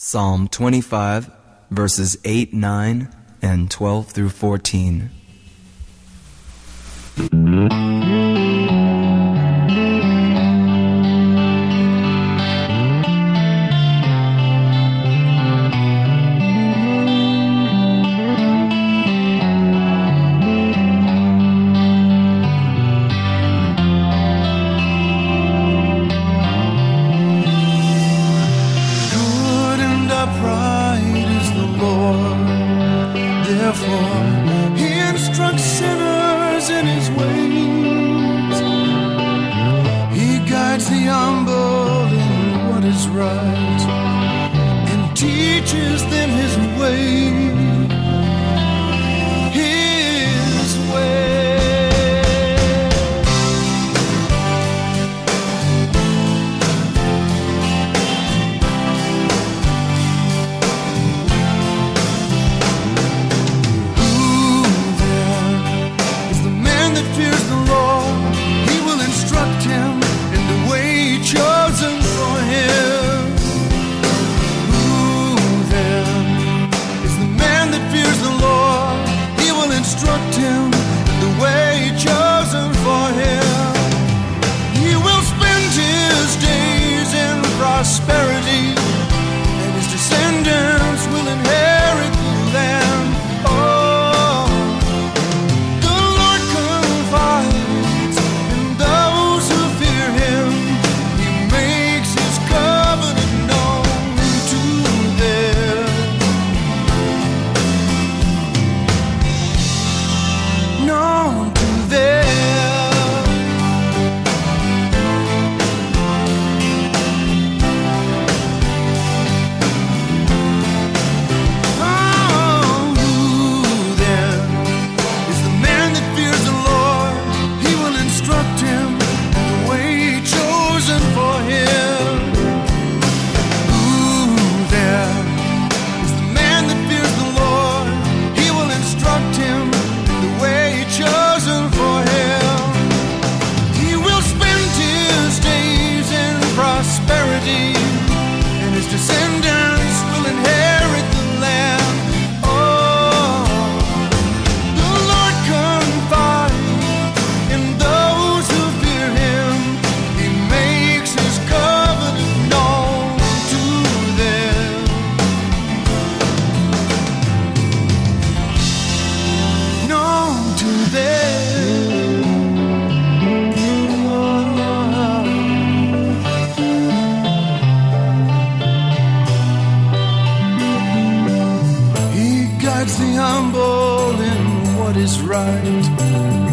Psalm 25, verses 8, 9, and 12 through 14. Therefore, he instructs sinners in his ways. He guides the humble in what is right and teaches them his ways. The humble in what is right.